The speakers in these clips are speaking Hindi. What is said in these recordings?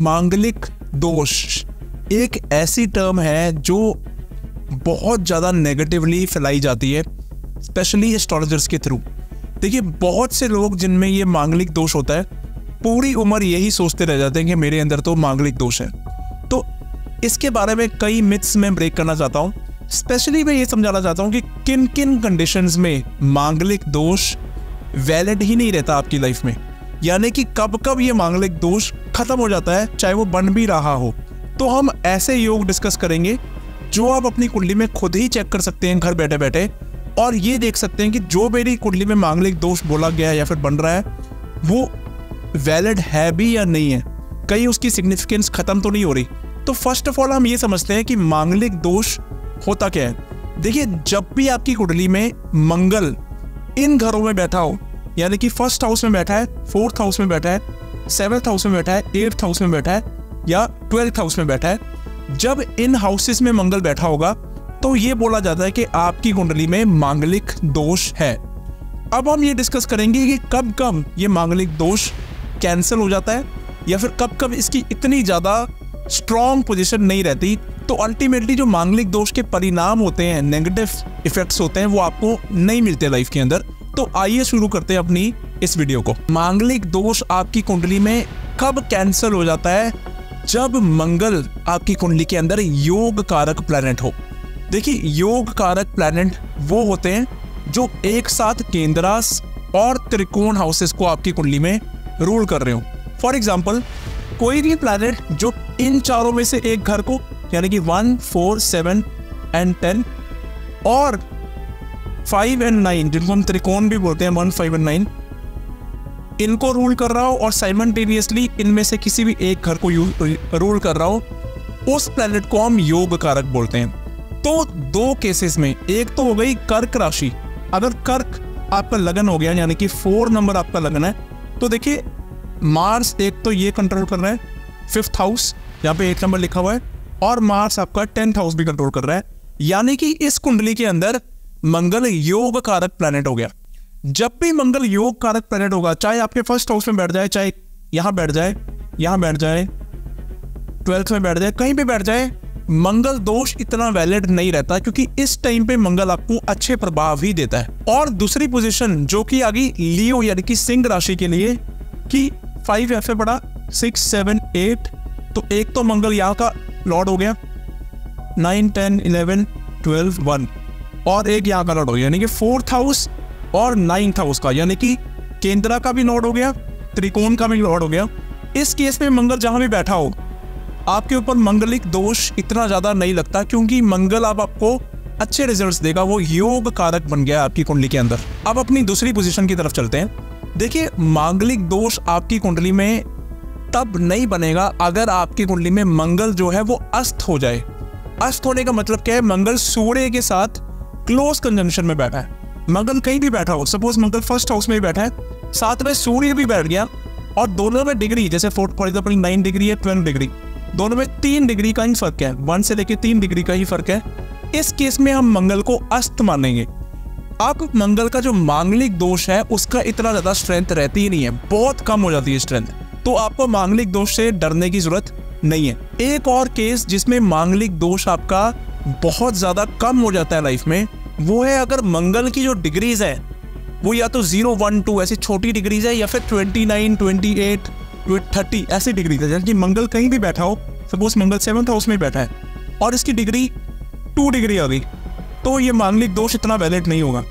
मांगलिक दोष एक ऐसी टर्म है जो बहुत ज़्यादा नेगेटिवली फैलाई जाती है, स्पेशली एस्ट्रोलॉजर्स के थ्रू। देखिए, बहुत से लोग जिनमें ये मांगलिक दोष होता है, पूरी उम्र यही सोचते रह जाते हैं कि मेरे अंदर तो मांगलिक दोष है। तो इसके बारे में कई मिथ्स मैं ब्रेक करना चाहता हूँ। स्पेशली मैं ये समझाना चाहता हूँ कि किन किन कंडीशंस में मांगलिक दोष वैलिड ही नहीं रहता आपकी लाइफ में, यानी कि कब कब ये मांगलिक दोष खत्म हो जाता है, चाहे वो बन भी रहा हो। तो हम ऐसे योग डिस्कस करेंगे जो आप अपनी कुंडली में खुद ही चेक कर सकते हैं घर बैठे बैठे, और ये देख सकते हैं कि जो मेरी कुंडली में मांगलिक दोष बोला गया है या फिर बन रहा है वो वैलिड है भी या नहीं है, कहीं उसकी सिग्निफिकेंस खत्म तो नहीं हो रही। तो फर्स्ट ऑफ ऑल हम ये समझते हैं कि मांगलिक दोष होता क्या है। देखिए, जब भी आपकी कुंडली में मंगल इन घरों में बैठा हो, यानी कि फर्स्ट हाउस में बैठा है, फोर्थ हाउस में बैठा है, सेवन्थ हाउस में बैठा है, एट्थ हाउस में बैठा है या ट्वेल्थ हाउस में बैठा है, जब इन हाउसेस में मंगल बैठा होगा तो ये बोला जाता है कि आपकी कुंडली में मांगलिक दोष है। अब हम ये डिस्कस करेंगे कि कब कब ये मांगलिक दोष कैंसिल हो जाता है या फिर कब कब इसकी इतनी ज़्यादा स्ट्रॉन्ग पोजीशन नहीं रहती। तो अल्टीमेटली जो मांगलिक दोष के परिणाम होते हैं, नेगेटिव इफेक्ट्स होते हैं, वो आपको नहीं मिलते लाइफ के अंदर। तो आइए शुरू करते हैं अपनी इस वीडियो को। मांगलिक दोष आपकी कुंडली में कब कैंसिल हो जाता है? जब मंगल आपकी कुंडली के अंदर योग कारक प्लैनेट हो। देखिए, योग कारक प्लैनेट वो होते हैं जो एक साथ केंद्रास और त्रिकोण हाउसेस को आपकी कुंडली में रूल कर रहे हो। फॉर एग्जाम्पल, कोई भी प्लैनेट जो इन चारों में से एक घर को, यानी कि 1, 4, 7 एंड 10 और 5 एंड 9, जिनको हम त्रिकोण भी बोलते हैं, 1, 5 एंड 9, इनको रूल कर रहा हो और साइमल्टेनियसली इनमें से किसी भी एक घर को रूल कर रहा हो, उस प्लैनेट को हम योग कारक बोलते हैं। तो दो केसेस में, एक तो हो गई कर्क राशि। अगर कर्क आपका लगन हो गया, यानी कि 4 नंबर आपका लगन है, तो देखिए मार्स एक तो ये कंट्रोल कर रहा है, 5th हाउस, यहाँ पे 8 नंबर लिखा हुआ है, और मार्स आपका 10th हाउस भी कंट्रोल कर रहा है, यानी कि इस कुंडली के अंदर मंगल योग कारक प्लैनेट हो गया। जब भी मंगल योग कारक प्लैनेट होगा, चाहे आपके 1st हाउस में बैठ जाए, चाहे यहाँ बैठ जाए, यहाँ बैठ जाए, 12th में बैठ जाए, कहीं भी बैठ जाए, मंगल दोष इतना वैलिड नहीं रहता, क्योंकि इस टाइम पे मंगल आपको अच्छे प्रभाव ही देता है। और दूसरी पोजीशन जो कि आ गई लियो, यानी कि सिंह राशि के लिए, कि 5 एफ पड़ा, 6, 7, 8, तो एक तो मंगल यहाँ का लॉर्ड हो गया, 9, 10, 11, 12, 1, और एक यहाँ का लॉर्ड हो गया, यानी कि 4th हाउस और 9th हाउस का, यानी कि केंद्रा का भी लॉर्ड हो गया, त्रिकोण का भी लॉर्ड हो गया। इस केस में मंगल जहाँ भी बैठा हो, आपके ऊपर मांगलिक दोष इतना ज़्यादा नहीं लगता, क्योंकि मंगल आपको अच्छे रिजल्ट्स देगा, वो योग कारक बन गया आपकी कुंडली के अंदर। अब अपनी दूसरी पोजीशन की तरफ चलते हैं। देखिए, मांगलिक दोष आपकी कुंडली में तब नहीं बनेगा अगर आपकी कुंडली में मंगल जो है वो अस्त हो जाए। अस्त होने का मतलब क्या है? मंगल सूर्य के साथ क्लोज कंजंक्शन में बैठा है। मंगल कहीं भी बैठा हो, सपोज मंगल 1st हाउस में भी बैठा है, साथ में सूर्य भी बैठ गया, और दोनों में डिग्री, जैसे फॉर एग्जाम्पल 9 डिग्री है, 12 डिग्री, दोनों में 3 डिग्री का ही फर्क है, 1 से लेकर 3 डिग्री का ही फर्क है। इस केस में हम मंगल को अस्त मानेंगे। अब मंगल का जो मांगलिक दोष है उसका इतना ज़्यादा स्ट्रेंथ रहती ही नहीं है, बहुत कम हो जाती है स्ट्रेंथ, तो आपको मांगलिक दोष से डरने की जरूरत नहीं है। एक और केस जिसमें मांगलिक दोष आपका बहुत ज़्यादा कम हो जाता है लाइफ में, वो है अगर मंगल की जो डिग्रीज है वो या तो 0, 1, 2 ऐसी छोटी डिग्रीज है, या फिर 29, 28, 30 ऐसी डिग्री है। यानी कि मंगल कहीं भी बैठा हो, सपोज मंगल 7th हाउस में बैठा है और इसकी डिग्री 2 डिग्री आ गई, तो ये मांगलिक दोष इतना वैलिड नहीं होगा।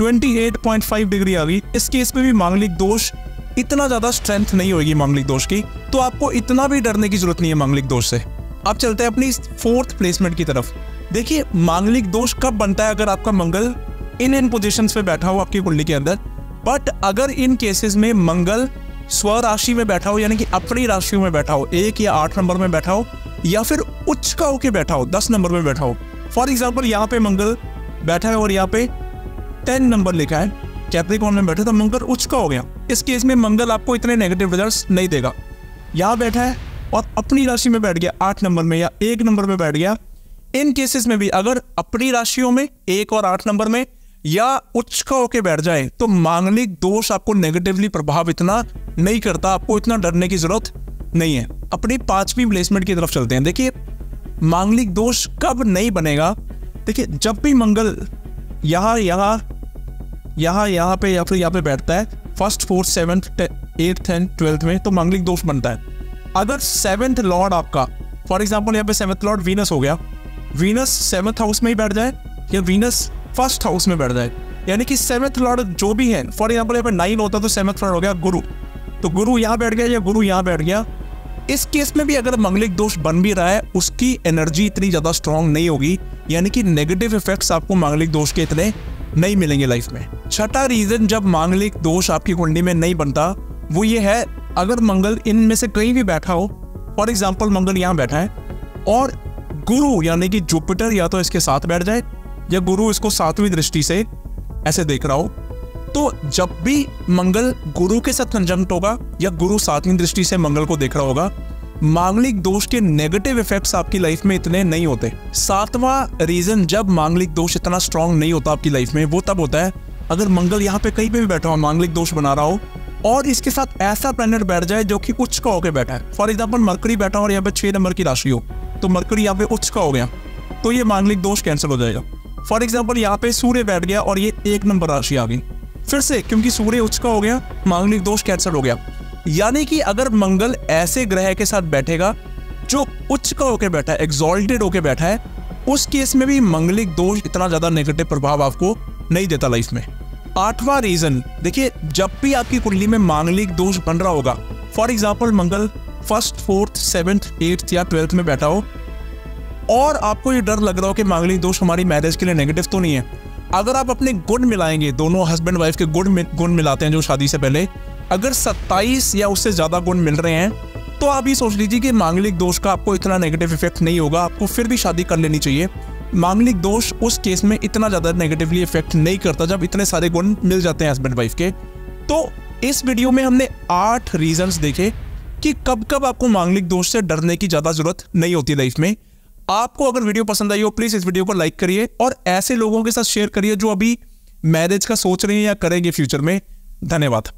28.5 डिग्री आ गई, इस केस में भी मांगलिक दोष इतना ज़्यादा स्ट्रेंथ नहीं होगी मांगलिक दोष की, तो आपको इतना भी डरने की जरूरत नहीं है मांगलिक दोष से। अब चलते हैं अपनी 4th प्लेसमेंट की तरफ। देखिए, मांगलिक दोष कब बनता है? अगर आपका मंगल इन पोजिशंस पे बैठा हो आपकी कुंडली के अंदर। बट अगर इन केसेस में मंगल स्वराशि में बैठा हो, यानी कि अपनी राशियों में बैठा हो, 1 या 8 नंबर में बैठा हो, या फिर उच्च का होके बैठा हो, 10 नंबर में बैठा हो। फॉर एग्जाम्पल, यहाँ पे मंगल बैठा है और यहाँ पे 10 नंबर लिखा है, कैप्रिकॉन में बैठा, तो मंगल उच्च का हो गया। इस केस में मंगल आपको इतने नेगेटिव रिजल्ट्स नहीं देगा। यहाँ बैठा है और अपनी राशि में बैठ गया, 8 नंबर में या 1 नंबर में बैठ गया, इन केसेस में भी अगर अपनी राशियों में 1 और 8 नंबर में या उच्च का होके बैठ जाए, तो मांगलिक दोष आपको नेगेटिवली प्रभाव इतना नहीं करता, आपको इतना डरने की जरूरत नहीं है। अपनी 5वीं प्लेसमेंट की तरफ चलते हैं। देखिए मांगलिक दोष कब नहीं बनेगा, देखिए जब भी मंगल यहाँ पे या फिर यहाँ पे बैठता है 1st, 4th, 7th, 8th and 12th में, तो मांगलिक दोष बनता है। अगर 7th लॉर्ड आपका, फॉर एग्जाम्पल यहाँ पे 7th लॉर्ड वीनस हो गया, वीनस 7th हाउस में ही बैठ जाए या वीनस 1st हाउस में बैठ जाए, यानी कि 7th लॉर्ड जो भी है, फॉर एग्जाम्पल यहाँ पे 9 होता तो 7th लॉर्ड हो गया गुरु, तो गुरु यहाँ बैठ गया या गुरु यहाँ बैठ गया, इस केस में भी अगर मंगलिक दोष बन भी रहा है उसकी एनर्जी इतनी ज़्यादा स्ट्रांग नहीं होगी, यानी कि नेगेटिव इफेक्ट्स आपको मांगलिक दोष के इतने नहीं मिलेंगे लाइफ में। छठा रीज़न जब मांगलिक दोष आपकी कुंडली में नहीं बनता वो ये है, अगर मंगल इनमें से कहीं भी बैठा हो, फॉर एग्जाम्पल मंगल यहाँ बैठा है और गुरु यानी कि जुपिटर या तो इसके साथ बैठ जाए या गुरु इसको 7वीं दृष्टि से ऐसे देख रहा हो, तो जब भी मंगल गुरु के साथ कंजंक्ट होगा या गुरु 7वीं दृष्टि से मंगल को देख रहा होगा, मांगलिक दोष के नेगेटिव इफेक्ट्स आपकी लाइफ में इतने नहीं होते। 7वां रीजन जब मांगलिक दोष इतना स्ट्रांग नहीं होता आपकी लाइफ में वो तब होता है अगर मंगल यहाँ पे कहीं पे भी बैठा हो, मांगलिक दोष बना रहा हो और इसके साथ ऐसा प्लैनेट बैठ जाए जो कि उच्च का होकर बैठा है, फॉर एग्जाम्पल मरकरी बैठा हो और यहाँ पे 6 नंबर की राशि हो, तो मरकरी यहाँ पे उच्च का हो गया तो ये मांगलिक दोष कैंसिल हो जाएगा। फॉर एग्जाम्पल यहाँ पे सूर्य बैठ गया और ये 1 नंबर राशि आ गई, फिर से क्योंकि सूर्य उच्च का हो गया मांगलिक दोष कैंसिल हो गया। यानी कि अगर मंगल ऐसे ग्रह के साथ बैठेगा जो उच्च का होकर बैठा है, एग्जॉल्टेड होकर बैठा है, उस केस में भी मंगलिक दोष इतना ज्यादा नेगेटिव प्रभाव आपको नहीं देता लाइफ में। 8वां रीजन, देखिए जब भी आपकी कुंडली में मांगलिक दोष बन रहा होगा, for example Mangal 1st, 4th, 7th, 8th या 12th में बैठा हो और आपको ये डर लग रहा हो कि मांगलिक दोष हमारी मैरिज के लिए नेगेटिव तो नहीं है, अगर आप अपने गुण मिलाएंगे, दोनों हस्बैंड वाइफ के गुण मिलाते हैं जो शादी से पहले, अगर 27 या उससे ज़्यादा गुण मिल रहे हैं तो आप ये सोच लीजिए कि मांगलिक दोष का आपको इतना नेगेटिव इफेक्ट नहीं होगा, आपको फिर भी शादी कर लेनी चाहिए। मांगलिक दोष उस केस में इतना ज़्यादा नेगेटिवली इफेक्ट नहीं करता जब इतने सारे गुण मिल जाते हैं हस्बैंड वाइफ के। तो इस वीडियो में हमने 8 रीजन्स देखे कि कब कब आपको मांगलिक दोष से डरने की ज़्यादा ज़रूरत नहीं होती लाइफ में। आपको अगर वीडियो पसंद आई हो प्लीज़ इस वीडियो को लाइक करिए और ऐसे लोगों के साथ शेयर करिए जो अभी मैरिज का सोच रहे हैं या करेंगे फ्यूचर में। धन्यवाद।